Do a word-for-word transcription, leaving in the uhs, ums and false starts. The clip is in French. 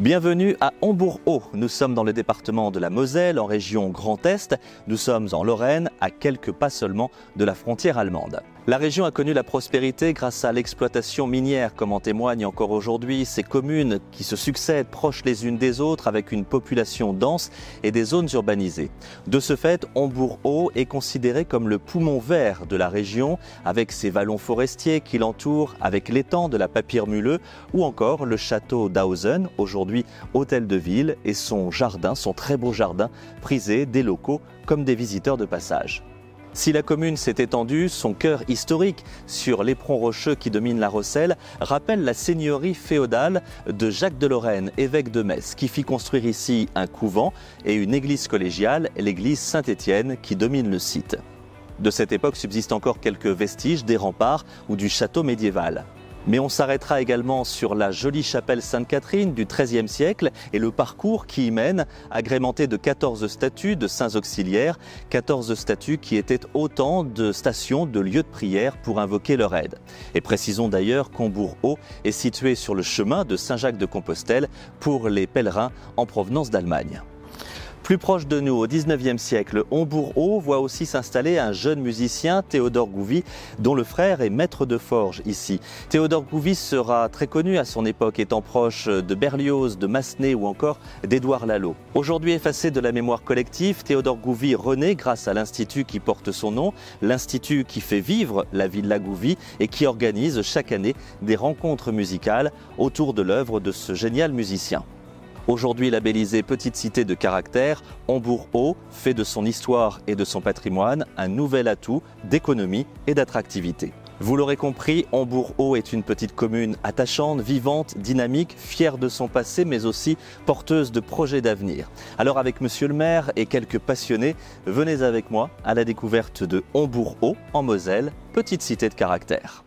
Bienvenue à Hombourg-Haut. Nous sommes dans le département de la Moselle, en région Grand Est. Nous sommes en Lorraine, à quelques pas seulement de la frontière allemande. La région a connu la prospérité grâce à l'exploitation minière, comme en témoignent encore aujourd'hui ces communes qui se succèdent proches les unes des autres avec une population dense et des zones urbanisées. De ce fait, Hombourg-Haut est considéré comme le poumon vert de la région, avec ses vallons forestiers qui l'entourent, avec l'étang de la Papiermuleu ou encore le château d'Hausen, aujourd'hui hôtel de ville, et son jardin, son très beau jardin, prisé des locaux comme des visiteurs de passage. Si la commune s'est étendue, son cœur historique, sur l'éperon rocheux qui domine la Rosselle, rappelle la seigneurie féodale de Jacques de Lorraine, évêque de Metz, qui fit construire ici un couvent et une église collégiale, l'église Saint-Étienne, qui domine le site. De cette époque subsistent encore quelques vestiges des remparts ou du château médiéval. Mais on s'arrêtera également sur la jolie chapelle Sainte-Catherine du treizième siècle et le parcours qui y mène, agrémenté de quatorze statues de saints auxiliaires, quatorze statues qui étaient autant de stations, de lieux de prière pour invoquer leur aide. Et précisons d'ailleurs qu'Hombourg-Haut est situé sur le chemin de Saint-Jacques-de-Compostelle pour les pèlerins en provenance d'Allemagne. Plus proche de nous, au dix-neuvième siècle, Hombourg-Haut voit aussi s'installer un jeune musicien, Théodore Gouvy, dont le frère est maître de forge ici. Théodore Gouvy sera très connu à son époque, étant proche de Berlioz, de Massenet ou encore d'Édouard Lalo. Aujourd'hui effacé de la mémoire collective, Théodore Gouvy renaît grâce à l'institut qui porte son nom, l'institut qui fait vivre la Villa Gouvy et qui organise chaque année des rencontres musicales autour de l'œuvre de ce génial musicien. Aujourd'hui labellisée petite cité de caractère, Hombourg-Haut fait de son histoire et de son patrimoine un nouvel atout d'économie et d'attractivité. Vous l'aurez compris, Hombourg-Haut est une petite commune attachante, vivante, dynamique, fière de son passé mais aussi porteuse de projets d'avenir. Alors avec monsieur le maire et quelques passionnés, venez avec moi à la découverte de Hombourg-Haut en Moselle, petite cité de caractère.